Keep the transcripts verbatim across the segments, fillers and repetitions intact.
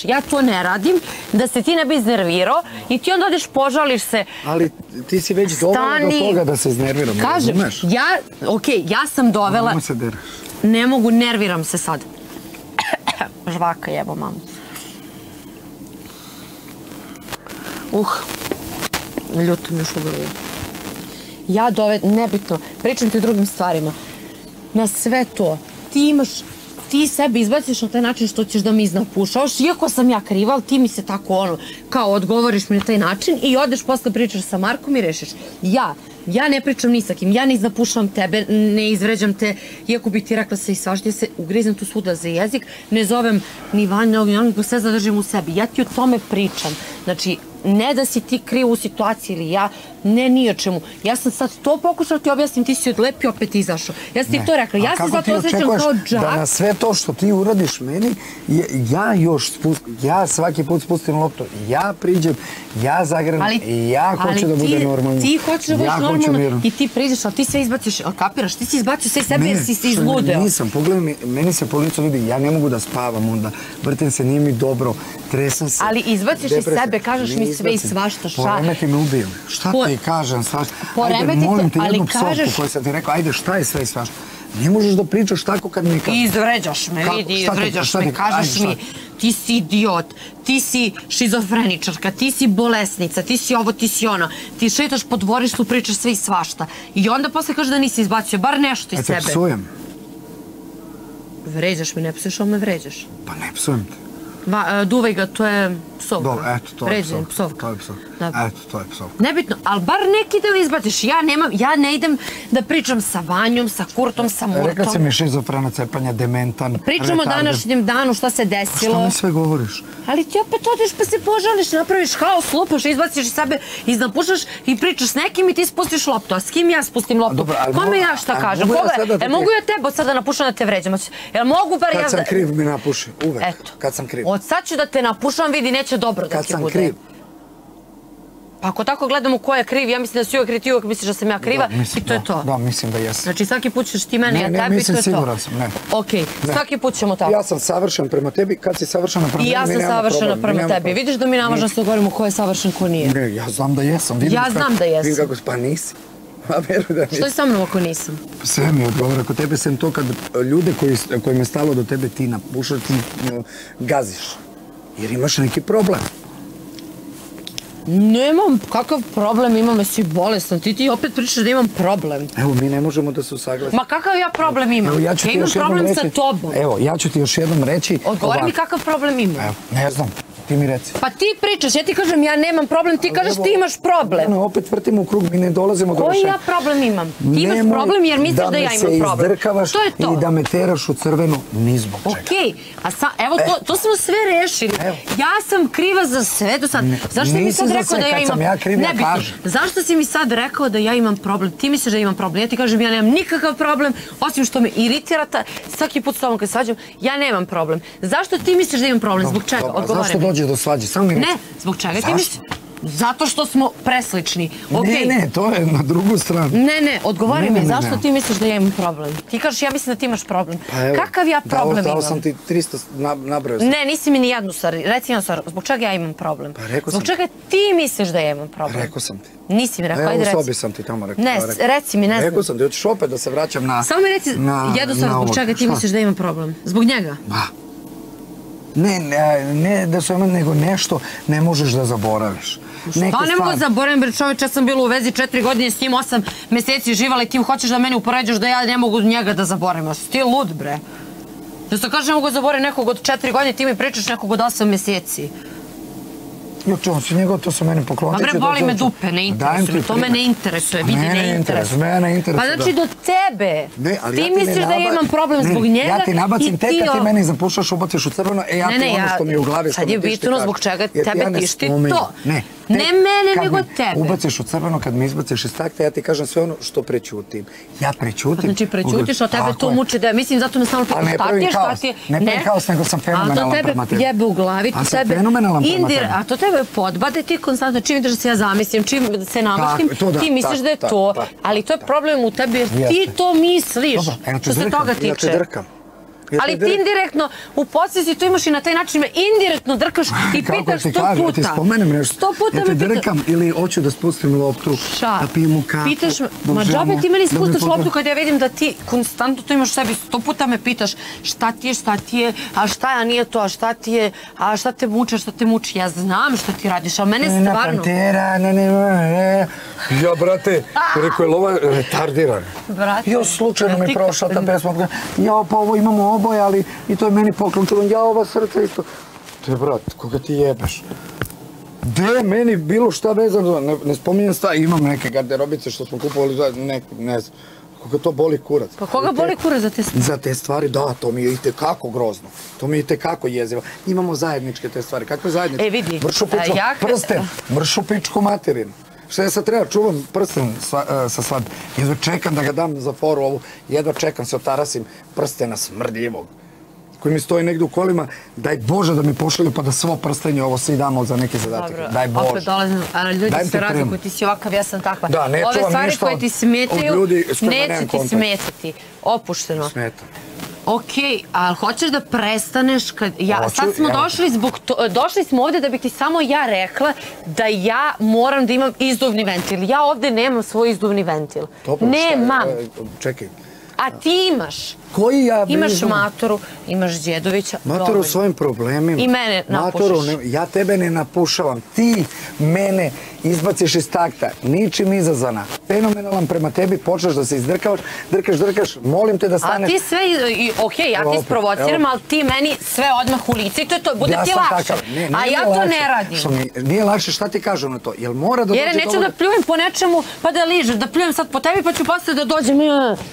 znaš, ja to ne radim, da se ti ne bi iznervirao i ti onda odeš, požališ se. Ali ti si već dovela do toga da se iznerviram, razumeš? Kažem, ja, okej, ja sam dovela... Ne mogu se derati. Ne mogu, nerviram se sad. Žvaka jebo, mamu. Uh, ljuto mi još ugrluje. Ja dove, nebitno, pričam ti o drugim stvarima. Na sve to, ti imaš... Ti sebe izbaciš na taj način što ćeš da mi iznapušaoš, iako sam ja kriva, ali ti mi se tako ono, kao odgovoriš mi na taj način i odeš posle pričaš sa Markom i rešiš. Ja, ja ne pričam ni sa kim, ja ne iznapušavam tebe, ne izvređam te, iako bi ti rekla se i svašta, ja se ugrizam tu svuda za jezik, ne zovem ni van, ni ovom, nego sve zadržim u sebi. Ja ti o tome pričam, znači, ne da si ti kriv u situaciji ili ja, ne ni o čemu. Ja sam sad to pokušala ti objasnim, ti si odlepio, opet izašao. Ja sam ti to rekla, ja sam zato osjećam kao džak. Da na sve to što ti uradiš meni, ja još spustim, ja svaki put spustim loptu, ja priđem, ja zagrnem, ja hoću da bude normalno. Ali ti hoćeš da budeš normalno i ti priđeš, ali ti sve izbaciš, ali kapiraš, ti si izbacio sve sebe jer si se izludeo. Nisam, pogledaj mi, meni se po licu vidi, ja ne mogu da spavam onda, vrtim se, nije mi dobro, tresam se. Ali izbaciš iz sebe, kažeš mi sve i svašta, šta? Poremeti me ubijem. Šta ti kažem svašta? Ajde, molim te jednu psovku koju sam ti rekao, ajde, šta je sve i svašta? Ne možeš da pričaš tako kad mi kažeš. Izvređaš me, vidi, izvređaš me, kažeš mi ti si idiot, ti si šizofreničarka, ti si bolesnica, ti si ovo, ti si ono. Ti šetaš po dvorištu, pričaš sve i svašta. I onda posle kažeš da nisi izbacio bar nešto iz sebe. E te psujem. Vređaš me, ne psuješ, ali me vređaš. Pa ne psujem te. Duvaj ga, to je psovka. Dobro, eto, to je psovka. Eto, to je psovka. Nebitno, ali bar neki deo izbaciš. Ja ne idem da pričam sa Vanjom, sa Kurtom, sa Murtom. Rekla si mi šizofrena, cepanja, dementan. Pričamo o današnjem danu, šta se desilo. Šta mi sve govoriš? Ali ti opet odeš pa se požališ, napraviš haos, lupaš, izbaciš iz sebe, iznapušaš i pričaš s nekim i ti spustiš loptu. A s kim ja spustim loptu? Kome ja šta kažem? E, mogu ja tebe od sada napušam da te vređam? Kad sam kriv mi napuši, uvek. Kad sam kriv. Od sad ću da te napušam, vidi, neće dobro da ti bude. Kad sam kriv. Pa ako tako gledamo ko je kriv, ja mislim da si uvek kriv, ti uvek misliš da sam ja kriva i to je to. Da, mislim da jesam. Znači svaki put ćeš ti mene, ja tebi, to je to. Ne, ne, mislim, siguran sam, ne. Okej, svaki put ćemo tako. Ja sam savršen prema tebi, kad si savršena prema tebi, mi nemamo problem. I ja sam savršena prema tebi. Vidiš da mi ne možemo se govorimo ko je savršen, ko nije. Ne, ja znam da jesam. Ja znam da jesam. Pa nisi. Što je sa mnom ako nisam? Sve mi odgovor, ako tebe sem to kad ljude kojim je stalo do tebe ti napušaš, ti gaziš. Jer imaš neki problem. Nemam kakav problem, imam, jesi bolestan, ti ti opet pričaš da imam problem. Evo, mi ne možemo da se usaglasimo. Ma kakav ja problem imam? Ja imam problem sa tobom. Evo, ja ću ti još jednom reći... Odgovori mi kakav problem imam. Evo, ne znam. Ti mi reci. Pa ti pričaš, ja ti kažem ja nemam problem, ti kažeš ti imaš problem. No, opet vrtimo u krug, mi ne dolazimo do rešenja. Koji ja problem imam? Ti imaš problem jer misliš da ja imam problem. Nemoj da me se izdrkavaš i da me teraš u crveno, ni zbog čega. Okej, a sad, evo, to smo sve rešili. Ja sam kriva za sve do sad. Zašto si mi sad rekao da ja imam... Nisi za sve, kad sam ja kriv, ja kažem. Zašto si mi sad rekao da ja imam problem? Ti misliš da imam problem, ja ti kažem ja nemam nikakav problem, osim što me iritira, svaki put s tobom kad svađam, ja nemam problem. Zašto ti misliš da imam problem? Zbog čega? Odgovori. Do svađe, samo mi reći. Ne, zbog čega ti misliš? Zato što smo preslični. Ne, ne, to je na drugu stranu. Ne, ne, odgovari mi, zašto ti misliš da ja imam problem? Ti kažeš, ja mislim da ti imaš problem. Kakav ja problem imam? Dao sam ti tristo, nabrao sam. Ne, nisi mi ni jednu stvar, reci jednu stvar, zbog čega ja imam problem? Pa rekao sam ti. Zbog čega ti misliš da ja imam problem? Rekao sam ti. Nisi mi rekao, ajde reci. U sobi sam ti tamo rekao. Ne, reci mi, ne znam. Rekao sam ti, hoćeš opet da se vraćam na... Samo mi reci jednu stvar, zbog čega ti misliš da imam problem? Zbog njega? Ne, ne da su imali, nego nešto ne možeš da zaboraviš. Šta ne mogu da zaboravim, bre čoveč, ja sam bila u vezi četiri godine s njim, osam meseci živala i ti hoćeš da meni upoređaš da ja ne mogu njega da zaboravim. Ti je lud, bre. Da se kaže ne mogu da zaboravim nekog od četiri godine, ti mi pričaš nekog od osam meseci. Ljučevom si njegov, to su meni poklonice. Pa bre, boli me dupe, ne interesuje, to me ne interesuje, vidi, ne interesuje. Mene interesuje, pa znači do tebe, ti misliš da ja imam problem zbog njega i ti... Ja ti nabacim teka, ti mene zapušaš, ubaciš u crveno, e ja ti ono što mi je u glavi, što mi tišti kažeš. Sad je bitno zbog čega tebe tišti to. Ne. Ne mene, nego tebe. Kad me ubaciš u crveno, kad me izbaciš iz takta, ja ti kažem sve ono što prećutim. Ja prećutim. Znači prećutiš, a tebe to muči da, mislim, zato me samo pitaš šta ti je, šta ti je. Ne pravi kaos, nego sam fenomenalan prema tebi. A to tebe jebe u glavi, to tebe indira, a to tebe podbade, ti konstantno čim ideš da se ja zamislim, čim da se namaštim, ti misliš da je to. Ali to je problem u tebi, jer ti to misliš. Što se toga tiče. Ja te drkam. Ali ti indirektno u podsvesti to imaš i na taj način me indirektno drkaš i pitaš sto puta. Kako ti spomenem nešto, ja te drkam ili hoću da spustim loptu, da pijem u kafu. Pitaš, ma džabe ti meni spustaš loptu kada ja vidim da ti konstantno to imaš u sebi. Sto puta me pitaš šta ti je, šta ti je, a šta je, a nije to, a šta ti je, a šta te muče, šta te muči. Ja znam šta ti radiš, ali mene stvarno... Ja, brate, rekao je Lovan retardiran. Jo, slučajno mi je prošla ta pesma. Ja, pa ovo imamo oboje, ali i to je meni poklončilo. Ja, ova srca isto. Te, brat, koga ti jebeš? De, meni bilo šta vezano, ne spominjem šta, imam neke garderobice što smo kupovali, ne znam. Koga to boli kurac. Pa koga boli kurac za te stvari? Za te stvari, da, to mi je itekako grozno. To mi je itekako jezivo. Imamo zajedničke te stvari. Kakve zajedničke? E, vidi. Mršu pičku prsten, mršu pičku materinu. Šta ja sad treba, čuvam prsten sa slad. Jedva čekam da ga dam za foru ovu. Jedva čekam se otarasim prstena smrdljivog. Koji mi stoji negdje u kolima. Daj Bože da mi pošalju pa da svo prstenje ovo svi damo za neki zadatak. Daj Bože. Opet dolazim, ali ljudi se razlikuju, ti si ovakav, ja sam takva. Da, ne čuvam ništa od ljudi s kojima nemam kontakt. Neće ti smetati, opušteno. Smeta. Okej, ali hoćeš da prestaneš kad... Sad smo došli zbog to... Došli smo ovdje da bih ti samo ja rekla da ja moram da imam izduvni ventil. Ja ovdje nemam svoj izduvni ventil. Nemam. Čekaj. A ti imaš. Koji ja bi... Imaš Matoru, imaš Đedovića. Matoru svojim problemima. I mene napušaš. Ja tebe ne napušavam. Ti mene izbaciš iz takta. Ničim izazvana. Fenomenalan prema tebi. Počneš da se izdrkavaš. Drkaš, drkaš. Molim te da staneš. A ti sve... Okej, ja ti isprovociram, ali ti meni sve odmah u lice. I to je to. Bude ti lakše. A ja to ne radim. Nije lakše šta ti kažem na to. Jer mora da dođe... Jer neću da pljujem po nečemu pa da ližem. Da pljujem sad po tebi pa ću posle da dođem.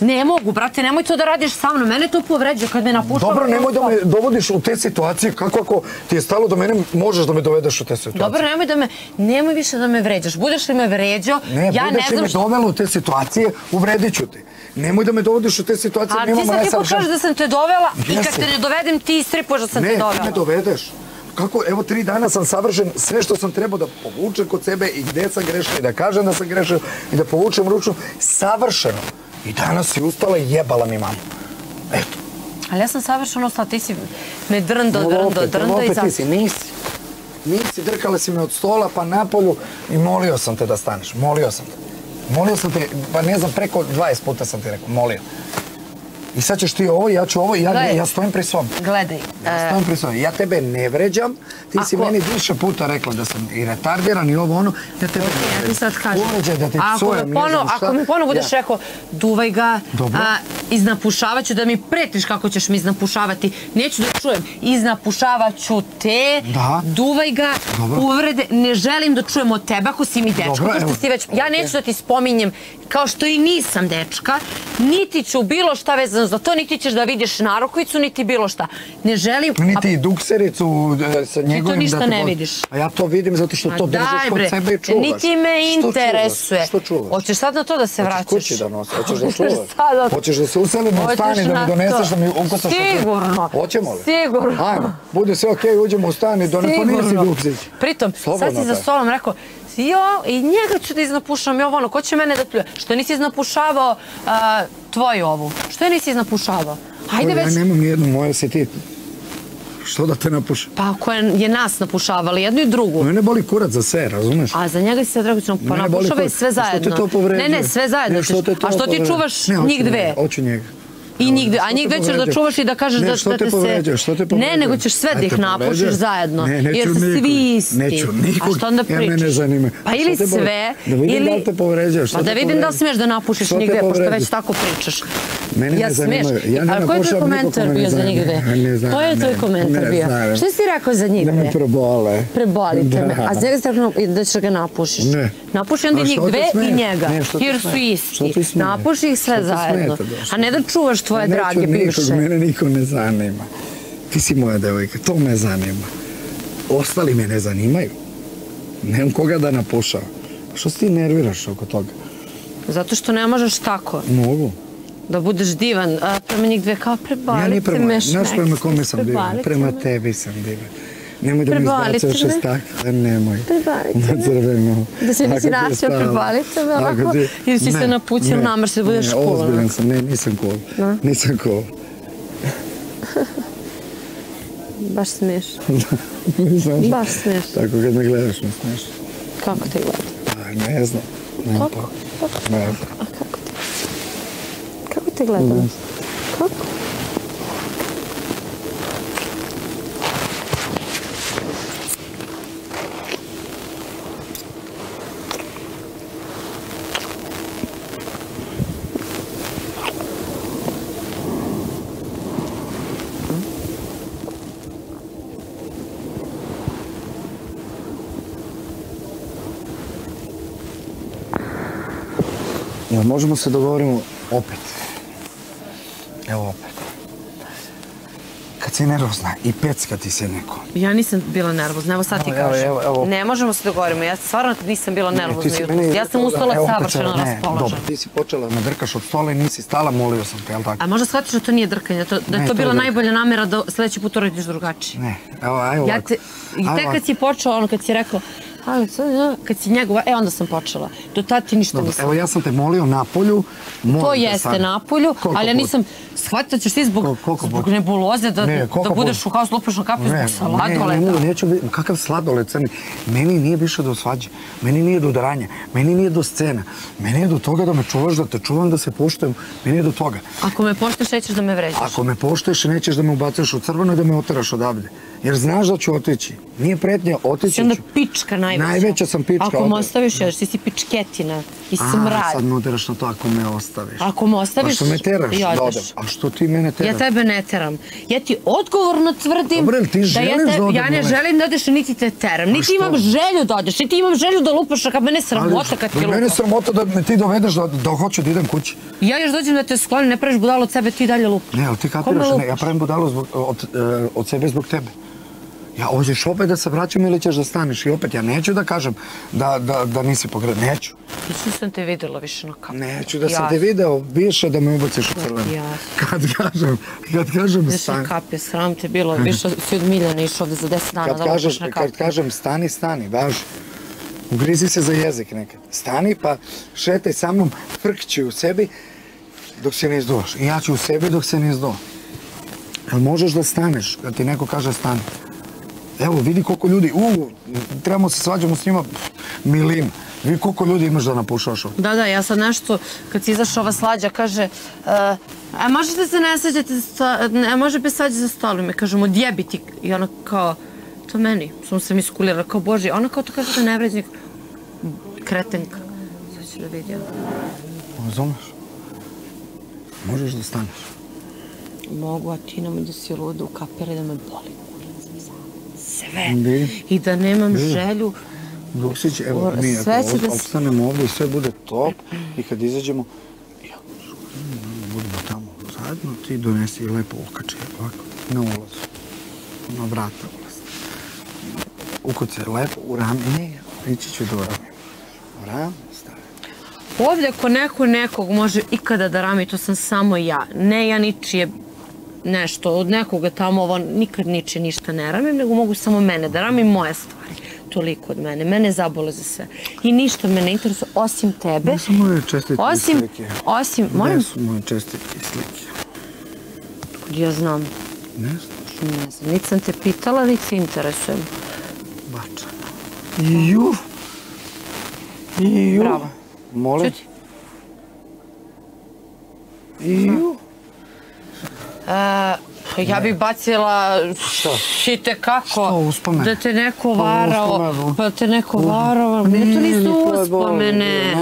Ne mogu, brate, nemoj to da radiš sa mnom. Mene to povređuje kad me napušaš. Dobro, nemoj da me dovodiš u te situacije. Kako ako ti je stalo do mene, možeš da me dovedeš u te situacije. Dobro, nemoj da me, nemoj više da me vređaš. Budeš li me vređao, ja ne znam što... Ne, budeš li me dovela u te situacije, uvredit ću te. Nemoj da me dovodiš u te situacije. A ti sad ti pokažeš da sam te dovela i kad te ne dovedem, ti istripuješ da sam te dovela. Ne, ti me dovedeš. Kako, evo tri dana sam savršen, sve što sam trebao da povučem kod sebe i gde sam grešio i da kažem da sam grešio i da povučem ručno, savršeno. I danas si ustala i jebala mi mamu. Eto. Ali ja sam savršeno ostala, ti si me drndao, drndao, drndao i zapisao. Nisi, nisi, drkala si me od stola pa napolju i molio sam te da staneš, molio sam te. Molio sam te, pa ne znam, preko dvadeset puta sam ti rekao, molio. I sad ćeš ti ovo, ja ću ovo i ja stojim pri svom. Gledaj. Ja stojim pri svom. Ja tebe ne vređam. Ti si meni više puta rekla da sam i retardiran i ovo ono. Ja tebe ne vređam. Ja ti sad kažem. Uređaj da ti cujem, ne znam šta. Ako mi ponovo budeš rekao, duvaj ga, iznapušavat ću, da mi pretiš kako ćeš mi iznapušavati. Neću da čujem. Iznapušavat ću te, duvaj ga, uvrede. Ne želim da čujem od tebe ako si mi dečka. Ja neću da ti spominjem kao što i nisam dečka. Niti ću bilo šta vezano za to, niti ćeš da vidiš narukvicu, niti bilo šta. Ne želim... Niti duksericu sa njegovim... Ti to ništa ne vidiš. A ja to vidim zato što to držiš kod sebe i čuvaš. Niti me interesuje. Što čuvaš? Hoćeš sad na to da se vraćaš? Hoćeš kući da nosiš, hoćeš da čuvaš. Hoćeš da se uselim u stan i da mi doneseš, da mi ukusaš... Sigurno. Hoćemo li? Sigurno. Ajmo, bude sve okej, uđemo u stan i doneseš. Pa nije si duksić. Pritom, sad si za stolom rekao... Jo, i njega ću da iznapušavam, jo, ono, ko će mene da pljuje? Što nisi iznapušavao tvoju ovu? Što je nisi iznapušavao? Hajde već... Ja nemam nijednu, moja si ti. Što da te napuša? Pa, koja je nas napušavala, jednu i drugu. Mene boli kurac za sve, razumeš? A za njega si se dragoćno napušava i sve zajedno. Što te to povređuje? Ne, ne, sve zajedno. A što ti čuvaš njih dve? Hoću njega. A njih već ćeš da čuvaš i da kažeš da se... Ne, što te povređaš, što te povređaš? Ne, nego ćeš sve da ih napušiš zajedno. Ne, neću nikog. Neću nikog, jer me ne zanima. Pa ili sve, ili... Da vidim da li te povređaš. Pa da vidim da li smiješ da napušiš nigde, pošto već tako pričaš. Mene ne zanimaju. Ali koji je tvoj komentar bio za nigde? Koji je tvoj komentar bio? Što si rekao za nigde? Da me probole. Prebolite me. A za njega si rekao da ćeš ga napušiš. Ne. Napuši onda njih dve i njega, jer su isti. Napuši ih sve zajedno. A ne da čuvaš tvoje drage bivše. Neću nikog, mene niko ne zanima. Ti si moja devojka, to me zanima. Ostali me ne zanimaju. Nemam koga da napušavam. Što se ti nerviraš oko toga? Zato što ne možeš tako. Mogu. Da budeš divan, a prema njih dve kao prebalite me šnek. Znaš prema kome sam divan? Prema tebi sam divan. Nemoj da mi izbacao šestakle, nemoj. Prebalite me. Crveno. Da se nisi nasio, prebalite me ovako. Ili si se napućio namrš da budeš cool. Ne, ozbiljan sam, ne, nisam cool. Nisam cool. Baš smiješno. Baš smiješno. Tako kad me gledaš, ne smiješno. Kako te gledam? Ne znam. Kako? A kako te? Kako te gledam? Kako? Jel možemo se dogovorimo opet? Evo opet. Kad si nervozna i pecka ti se neko. Ja nisam bila nervozna, evo sad ti kažem. Ne možemo se dogovorimo, ja stvarno nisam bila nervozna. Ja sam ustala savršeno raspoložena. Ti si počela da drkaš od stola i nisi stala, molio sam te, jel tako? A možda shvatiš da to nije drkanje, da je to bila najbolja namjera da sljedeći put uradiš drugačije. Ne, evo, ajmo. I te kad si počela, ono kad si rekla... Kad si njegova, e onda sam počela. Do tada ti ništa nisam. Evo ja sam te molio na polju. To jeste na polju, ali ja nisam shvatila ćeš ti zbog nebuloze da budeš u kao slupašno kaplju zbog sladoleta. Neću biti, kakav sladolet crni. Meni nije više do svađe, meni nije do daranja, meni nije do scena. Meni je do toga da me čuvaš, da te čuvam, da se poštujem. Meni je do toga. Ako me poštuješ, nećeš da me vređaš. Ako me poštuješ, nećeš da me ubacuješ u crveno i da me oteraš odavde. Jer znaš da ću otići. Nije pretnja, otići ću. Sam da pička najveća. Najveća sam pička. Ako me ostaviš, jer ti si pičketina i smrad. A, sad me oteraš na to, ako me ostaviš. Ako me ostaviš, i odeš. A što me teraš da odem? A što ti mene teraš? Ja tebe ne teram. Ja ti odgovorno tvrdim da ja ne želim da odeš, niti te teram. Niti imam želju da odeš, niti imam želju da lupaš, a kad mene sramota kad ti lupaš. Mene sramota da me ti dovedeš da hoću da idem kući. Ja još dođem da te sklonim, ne praviš budalo od sebe, ti dalje lupaš. Ne, ali ti kapiraš, ja pravim budalo od sebe zbog tebe. Ja, hoćeš opet da se vraćam ili ćeš da staniš i opet, ja neću da kažem da nisi pogredan, neću. Ništa sam te videla više na kapu. Neću da sam te video, više da me ubaciš u crveno. Kad kažem, kad kažem stani. Više kapi, sram te bilo, više si od Miljana išao ovde za deset dana da lupaš na kapu. Kad kažem stani, stani, važi. Ugrizi se za jezik nekad. Stani pa šetaj sa mnom, prkći u sebi dok se ne izduvaš. I ja ću u sebi dok se ne izduvam. Ali možeš da staneš, kad ti neko kaže stani. Evo, vidi koliko ljudi, uuu, trebamo se svađamo s njima milim. Vidi koliko ljudi imaš da napušaš ovo. Da, da, ja sad nešto, kad si izašao ova slađa, kaže, a možete se ne svađati, a može bez svađe za stolime, kažem, odjebi ti. I ona kao, to meni, samo sam iskulirala, kao Bože, ona kao to kaže da ne vređnik, kretenka. Sada ću da vidim. Zomeš? Možeš da staneš? Mogu, a ti nam da si luda u kapere da me boli. I da nemam želju. Duksić, evo, mi ako opstanemo ovdje i sve bude top i kad izađemo, ja budemo tamo zajedno, ti donesi lepo okače, ovako, na ulazu, na vrata ulaza. Ukucaj lepo, u rame, ići ću do rame. U rame, stavim. Ovdje ako neko nekog može ikada da rami, to sam samo ja. Ne ja ničije nešto, od nekoga tamo ovo nikad niče ništa ne ramim, nego mogu samo mene da ramim moje stvari. Toliko od mene. Mene zabole za sve. I ništa me ne interesuje, osim tebe. Ne su moje čestitke i slike. Osim, molim? Ne su moje čestitke i slike. Kud ja znam? Ne znaš? Ne znam. Niti sam te pitala, niti se interesujem. Bačana. Iju. Iju. Bravo. Molim? Čuti. Iju. Ja bih bacila šite kako, da te neko varao, pa te neko varao, pa nisu uspomene,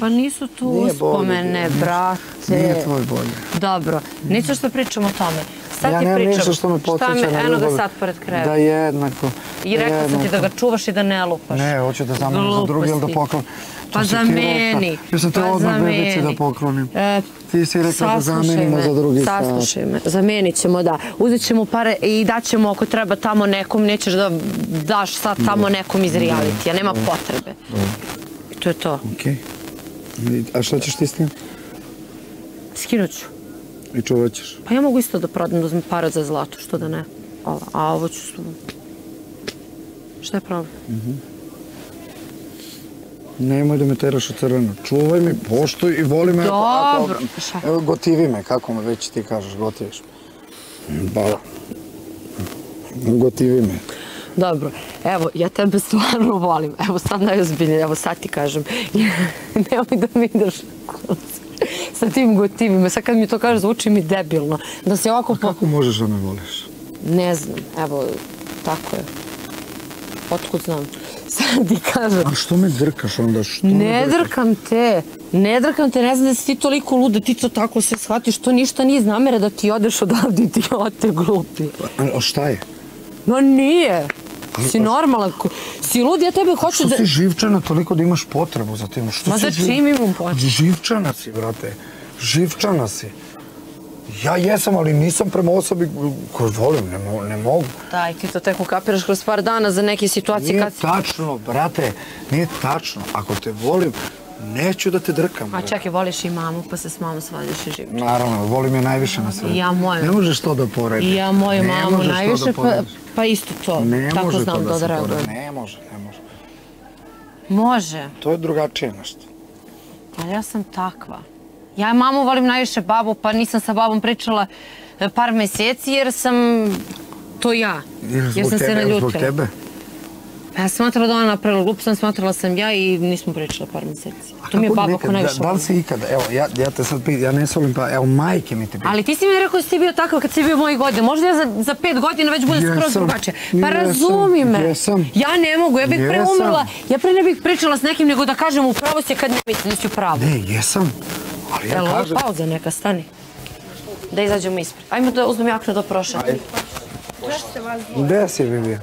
pa nisu tu uspomene, brate. Nije tvoj bolje. Dobro, nisu što pričam o tome. Ja nemam ništa što me podsjeća na ljubav, da jednako. I rekla sam ti da ga čuvaš i da ne lupaš. Ne, hoću da za mene, za drugi, ali da poklonim. Pa za meni, pa za meni. Ja sam te odmah bebici da poklonim. Ti si rekla da zamenimo za drugi sat. Saslušaj me, zamenit ćemo, da. Uzet ćemo pare i daćemo ako treba tamo nekom, nećeš da daš sad tamo nekom iz realitija, nema potrebe. To je to. Okej. A šta ćeš ti s tim? Skinut ću. I čuvat ćeš? Pa ja mogu isto da prodam, da uzmem pare za zlato, što da ne. A ovo ću su... Šta je problem? Nemoj da me teraš u crveno. Čuvaj mi, poštuj i voli me. Dobro. Gotivi me, kako me već ti kažeš, gotiviš me. Ba, gotivi me. Dobro, evo, ja tebe stvarno volim. Evo, sad najozbiljnije, evo sad ti kažem. Nemoj da mi ideš sa tim gotivima. Sad kad mi to kažeš, zvuči mi debilno. Da se ovako... A kako možeš da me voliš? Ne znam, evo, tako je. Otkud znam? Sad ti kažem. A što me drkaš onda? Ne drkam te. Ne drkam te, ne znam da si ti toliko luda, ti to tako se shvatiš, to ništa nije iz namere da ti odeš odavde, idiote glupi. A šta je? No nije. Si normalan, si lud, ja tebe hoću da... Što si živčana toliko da imaš potrebu za tim? Ma za čim imam potrebu? Živčana si, brate. Živčana si. Ja jesam, ali nisam prema osobi koju volim, ne mogu. Daj, ti to tek ukapiraš kroz par dana za neke situacije kad si... Nije tačno, brate, nije tačno. Ako te volim, neću da te drkam. A čak i voliš i mamu, pa se s mamom svadiš i živčan. Naravno, volim je najviše na svijetu. Ja moju. Ne možeš to da porediš. Ja moju mamu najviše, pa isto to. Tako znam da odreagujem. Ne može, ne može. Može. To je drugačije nešto. Ali ja sam takva. Ja mamu volim najviše, babu, pa nisam sa babom pričala par meseci jer sam to ja. Jer sam se naljutila. Zbog tebe? Ja smatrala da ona napravila glup, sam smatrala sam ja i nismo pričala par meseci. To mi je baba ko najviše volim. Da li si ikada, evo, ja te sad pitam, ja ne solim pa, evo, majke mi te pitam. Ali ti si mi rekao da si ti bio takav kad si bio mojih godina. Možda ja za pet godina već budem skroz drugačija. Pa razumi me. Ja ne mogu, ja bih pre umrla, ja pre ne bih pričala s nekim nego da kažem upravo si kad ne mislim da si upravo. Ne, jesam. Jel' ovo pauza neka, stani. Da izađemo ispred. Ajmo da uzmem jaknu do prošle. Gde si, Vivi?